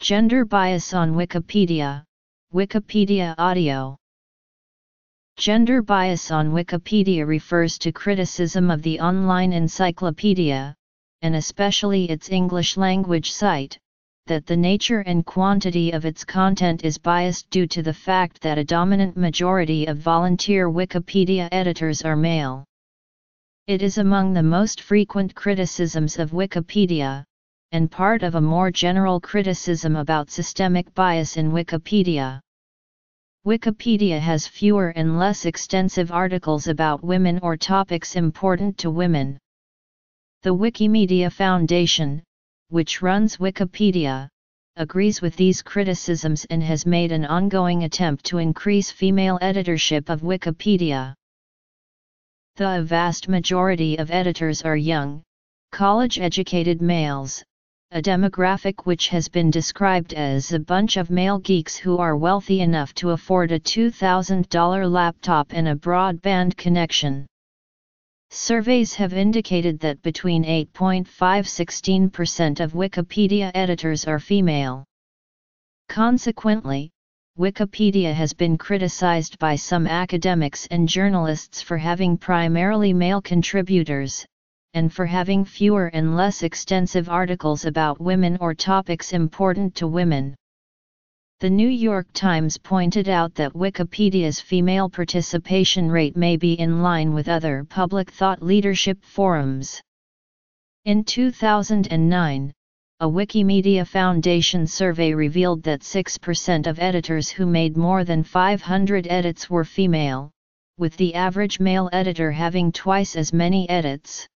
Gender bias on Wikipedia, Wikipedia audio. Gender bias on Wikipedia refers to criticism of the online encyclopedia, and especially its English-language site, that the nature and quantity of its content is biased due to the fact that a dominant majority of volunteer Wikipedia editors are male. It is among the most frequent criticisms of Wikipedia, and part of a more general criticism about systemic bias in Wikipedia. Wikipedia has fewer and less extensive articles about women or topics important to women. The Wikimedia Foundation, which runs Wikipedia, agrees with these criticisms and has made an ongoing attempt to increase female editorship of Wikipedia. The vast majority of editors are young, college-educated males, a demographic which has been described as a bunch of male geeks who are wealthy enough to afford a $2,000 laptop and a broadband connection. Surveys have indicated that between 8.5–16% of Wikipedia editors are female. Consequently, Wikipedia has been criticized by some academics and journalists for having primarily male contributors, and for having fewer and less extensive articles about women or topics important to women. The New York Times pointed out that Wikipedia's female participation rate may be in line with other public thought leadership forums. In 2009, a Wikimedia Foundation survey revealed that 6% of editors who made more than 500 edits were female, with the average male editor having twice as many edits.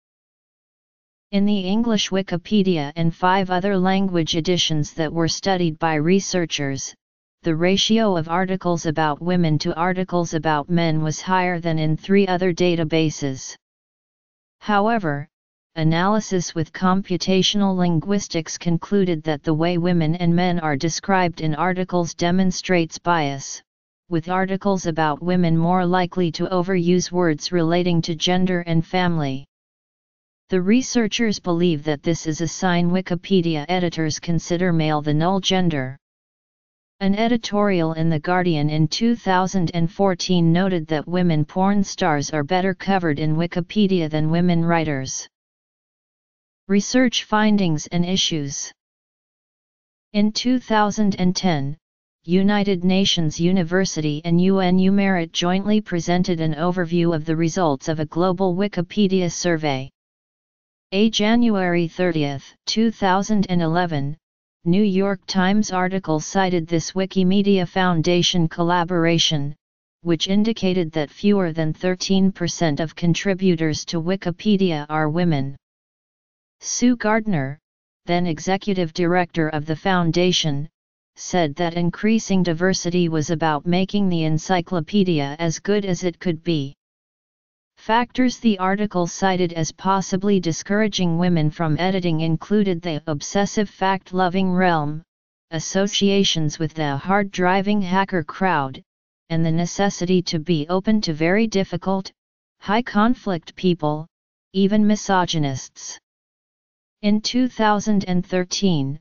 In the English Wikipedia and 5 other language editions that were studied by researchers, the ratio of articles about women to articles about men was higher than in 3 other databases. However, analysis with computational linguistics concluded that the way women and men are described in articles demonstrates bias, with articles about women more likely to overuse words relating to gender and family. The researchers believe that this is a sign Wikipedia editors consider male the null gender. An editorial in The Guardian in 2014 noted that women porn stars are better covered in Wikipedia than women writers. Research findings and issues. In 2010, United Nations University and UNU Merit jointly presented an overview of the results of a global Wikipedia survey. A January 30, 2011, New York Times article cited this Wikimedia Foundation collaboration, which indicated that fewer than 13% of contributors to Wikipedia are women. Sue Gardner, then executive director of the foundation, said that increasing diversity was about making the encyclopedia as good as it could be. Factors the article cited as possibly discouraging women from editing included the obsessive fact-loving realm, associations with the hard-driving hacker crowd, and the necessity to be open to very difficult, high-conflict people, even misogynists. In 2013,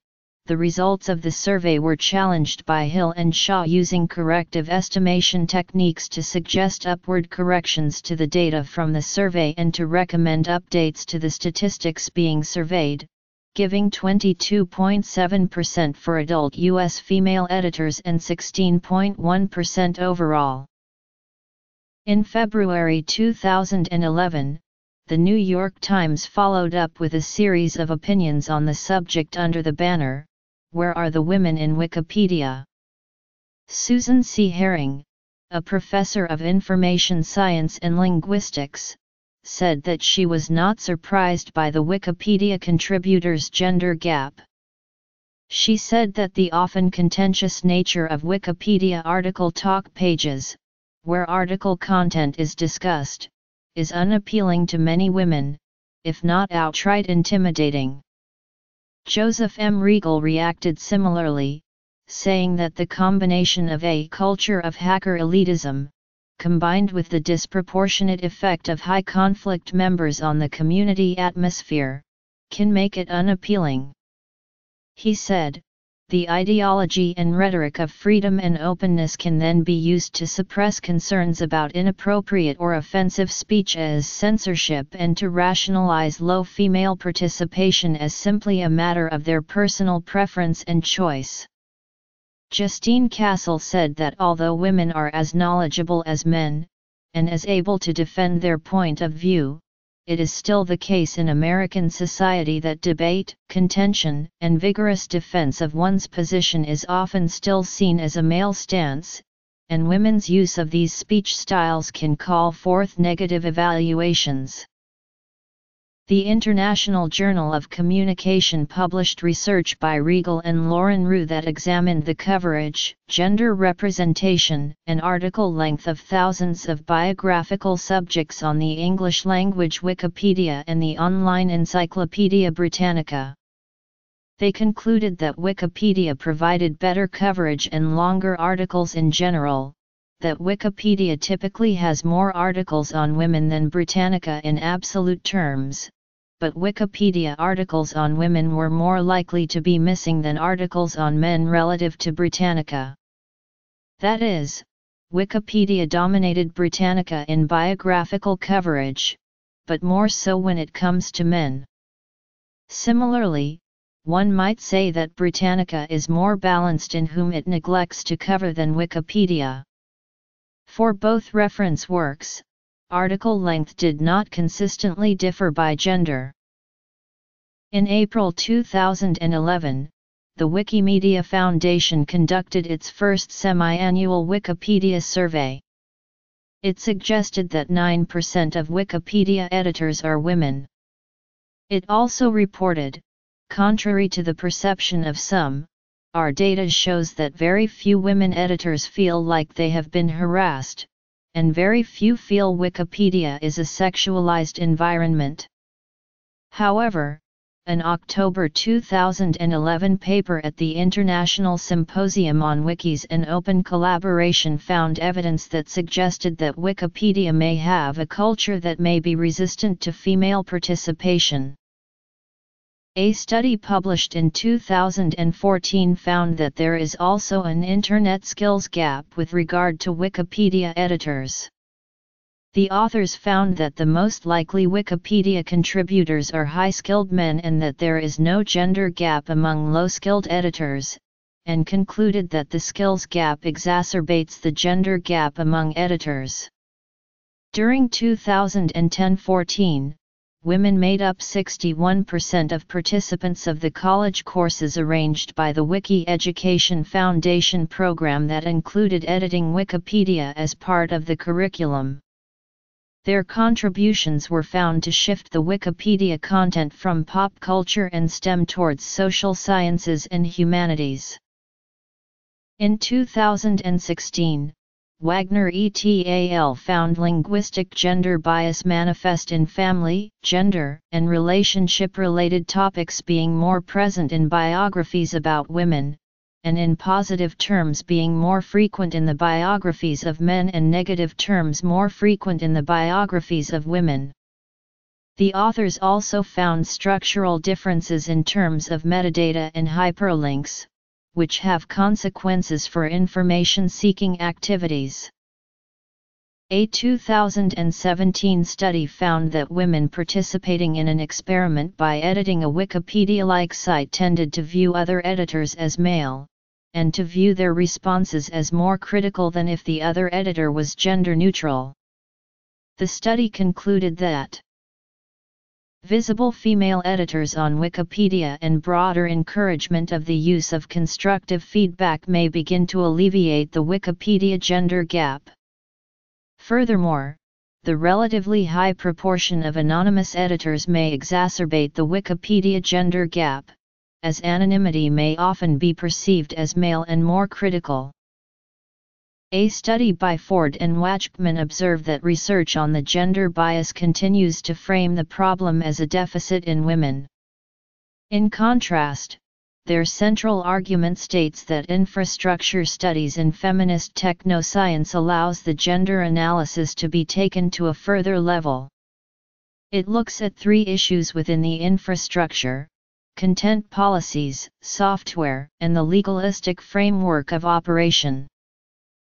the results of the survey were challenged by Hill and Shaw using corrective estimation techniques to suggest upward corrections to the data from the survey and to recommend updates to the statistics being surveyed, giving 22.7% for adult U.S. female editors and 16.1% overall. In February 2011, The New York Times followed up with a series of opinions on the subject under the banner, Where are the women in Wikipedia? Susan C. Herring, a professor of information science and linguistics, said that she was not surprised by the Wikipedia contributors' gender gap. She said that the often contentious nature of Wikipedia article talk pages, where article content is discussed, is unappealing to many women, if not outright intimidating. Joseph M. Regal reacted similarly, saying that the combination of a culture of hacker elitism, combined with the disproportionate effect of high-conflict members on the community atmosphere, can make it unappealing. He said, the ideology and rhetoric of freedom and openness can then be used to suppress concerns about inappropriate or offensive speech as censorship and to rationalize low female participation as simply a matter of their personal preference and choice. Justine Castle said that although women are as knowledgeable as men, and as able to defend their point of view, it is still the case in American society that debate, contention, and vigorous defense of one's position is often still seen as a male stance, and women's use of these speech styles can call forth negative evaluations. The International Journal of Communication published research by Regal and Lauren Rue that examined the coverage, gender representation, and article length of thousands of biographical subjects on the English-language Wikipedia and the online Encyclopedia Britannica. They concluded that Wikipedia provided better coverage and longer articles in general, that Wikipedia typically has more articles on women than Britannica in absolute terms, but Wikipedia articles on women were more likely to be missing than articles on men relative to Britannica. That is, Wikipedia dominated Britannica in biographical coverage, but more so when it comes to men. Similarly, one might say that Britannica is more balanced in whom it neglects to cover than Wikipedia. For both reference works, article length did not consistently differ by gender. In April 2011, the Wikimedia Foundation conducted its first semi-annual Wikipedia survey. It suggested that 9% of Wikipedia editors are women. It also reported, contrary to the perception of some, our data shows that very few women editors feel like they have been harassed, and very few feel Wikipedia is a sexualized environment. However, an October 2011 paper at the International Symposium on Wikis and Open Collaboration found evidence that suggested that Wikipedia may have a culture that may be resistant to female participation. A study published in 2014 found that there is also an internet skills gap with regard to Wikipedia editors. The authors found that the most likely Wikipedia contributors are high-skilled men and that there is no gender gap among low-skilled editors, and concluded that the skills gap exacerbates the gender gap among editors. During 2010-14, women made up 61% of participants of the college courses arranged by the Wiki Education Foundation program that included editing Wikipedia as part of the curriculum. Their contributions were found to shift the Wikipedia content from pop culture and STEM towards social sciences and humanities. In 2016, Wagner et al. Found linguistic gender bias manifest in family, gender, and relationship-related topics being more present in biographies about women, and in positive terms being more frequent in the biographies of men and negative terms more frequent in the biographies of women. The authors also found structural differences in terms of metadata and hyperlinks, which have consequences for information-seeking activities. A 2017 study found that women participating in an experiment by editing a Wikipedia-like site tended to view other editors as male, and to view their responses as more critical than if the other editor was gender-neutral. The study concluded that visible female editors on Wikipedia and broader encouragement of the use of constructive feedback may begin to alleviate the Wikipedia gender gap. Furthermore, the relatively high proportion of anonymous editors may exacerbate the Wikipedia gender gap, as anonymity may often be perceived as male and more critical. A study by Ford and Watchman observed that research on the gender bias continues to frame the problem as a deficit in women. In contrast, their central argument states that infrastructure studies in feminist technoscience allows the gender analysis to be taken to a further level. It looks at three issues within the infrastructure: content policies, software, and the legalistic framework of operation.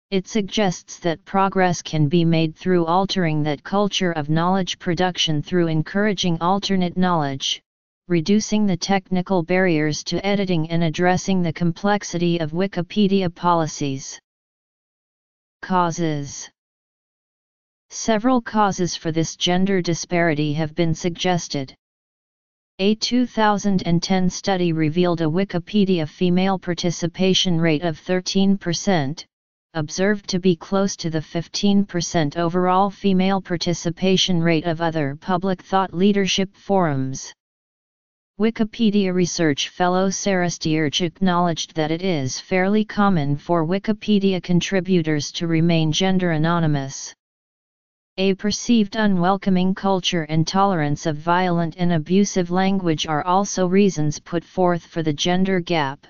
It suggests that progress can be made through altering that culture of knowledge production through encouraging alternate knowledge, reducing the technical barriers to editing and addressing the complexity of Wikipedia policies. Causes. Several causes for this gender disparity have been suggested. A 2010 study revealed a Wikipedia female participation rate of 13%, observed to be close to the 15% overall female participation rate of other public thought leadership forums. Wikipedia research fellow Sarah Stierch acknowledged that it is fairly common for Wikipedia contributors to remain gender anonymous. A perceived unwelcoming culture and tolerance of violent and abusive language are also reasons put forth for the gender gap.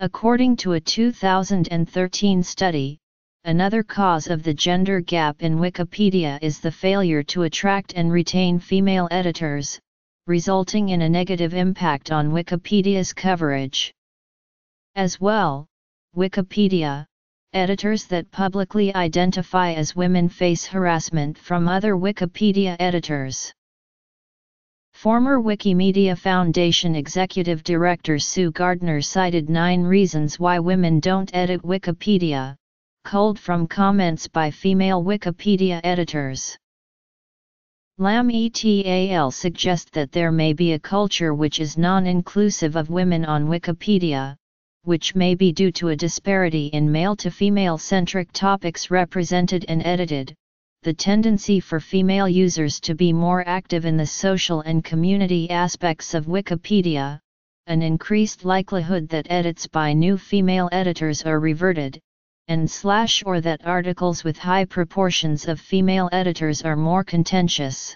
According to a 2013 study, another cause of the gender gap in Wikipedia is the failure to attract and retain female editors, resulting in a negative impact on Wikipedia's coverage. As well, Wikipedia editors that publicly identify as women face harassment from other Wikipedia editors. Former Wikimedia Foundation Executive Director Sue Gardner cited 9 reasons why women don't edit Wikipedia, culled from comments by female Wikipedia editors. Lam et al. Suggest that there may be a culture which is non-inclusive of women on Wikipedia, which may be due to a disparity in male-to-female-centric topics represented and edited, the tendency for female users to be more active in the social and community aspects of Wikipedia, an increased likelihood that edits by new female editors are reverted, and/or that articles with high proportions of female editors are more contentious.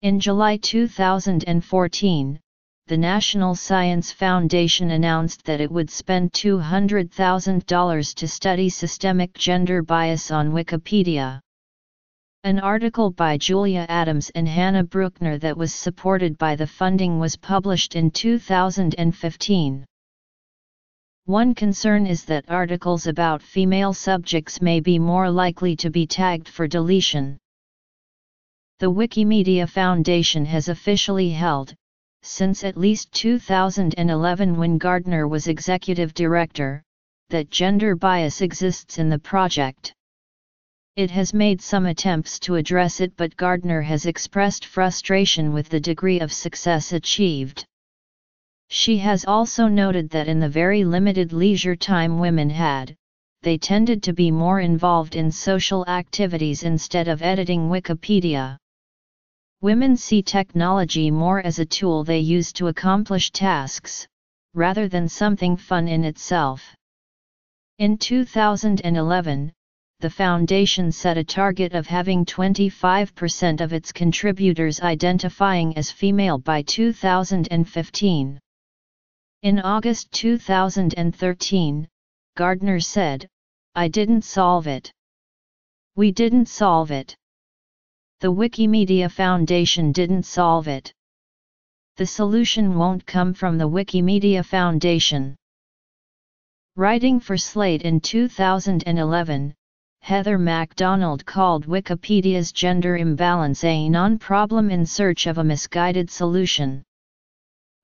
In July 2014, the National Science Foundation announced that it would spend $200,000 to study systemic gender bias on Wikipedia. An article by Julia Adams and Hannah Bruckner that was supported by the funding was published in 2015. One concern is that articles about female subjects may be more likely to be tagged for deletion. The Wikimedia Foundation has officially held, since at least 2011 when Gardner was executive director, that gender bias exists in the project. It has made some attempts to address it, but Gardner has expressed frustration with the degree of success achieved. She has also noted that in the very limited leisure time women had, they tended to be more involved in social activities instead of editing Wikipedia. Women see technology more as a tool they use to accomplish tasks, rather than something fun in itself. In 2011, the foundation set a target of having 25% of its contributors identifying as female by 2015. In August 2013, Gardner said, "I didn't solve it. We didn't solve it. The Wikimedia Foundation didn't solve it. The solution won't come from the Wikimedia Foundation." Writing for Slate in 2011, Heather MacDonald called Wikipedia's gender imbalance a non-problem in search of a misguided solution.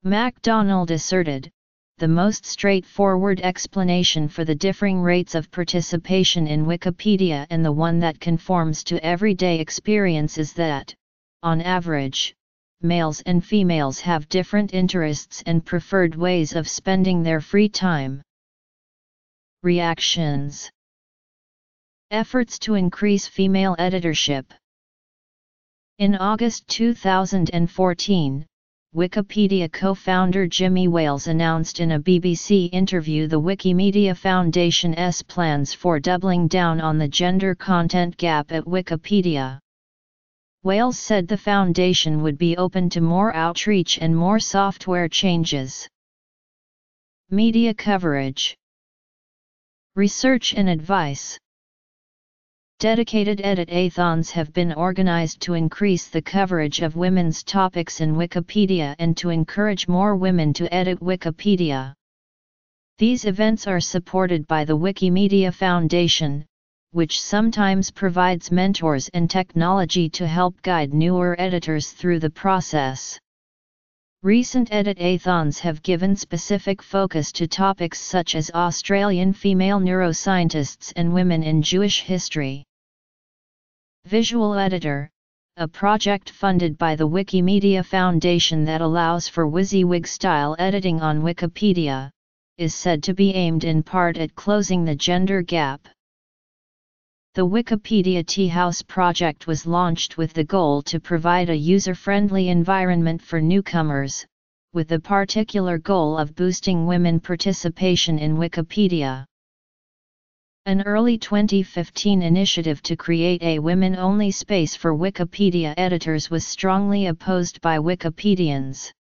MacDonald asserted, "The most straightforward explanation for the differing rates of participation in Wikipedia and the one that conforms to everyday experience is that, on average, males and females have different interests and preferred ways of spending their free time." Reactions. Efforts to increase female editorship. In August 2014, Wikipedia co-founder Jimmy Wales announced in a BBC interview the Wikimedia Foundation's plans for doubling down on the gender content gap at Wikipedia. Wales said the foundation would be open to more outreach and more software changes. Media coverage. Research and advice. dedicated edit-a-thons have been organized to increase the coverage of women's topics in Wikipedia and to encourage more women to edit Wikipedia. These events are supported by the Wikimedia Foundation, which sometimes provides mentors and technology to help guide newer editors through the process. Recent edit-a-thons have given specific focus to topics such as Australian female neuroscientists and women in Jewish history. Visual Editor, a project funded by the Wikimedia Foundation that allows for WYSIWYG-style editing on Wikipedia, is said to be aimed in part at closing the gender gap. The Wikipedia Teahouse project was launched with the goal to provide a user-friendly environment for newcomers, with the particular goal of boosting women participation in Wikipedia. An early 2015 initiative to create a women-only space for Wikipedia editors was strongly opposed by Wikipedians.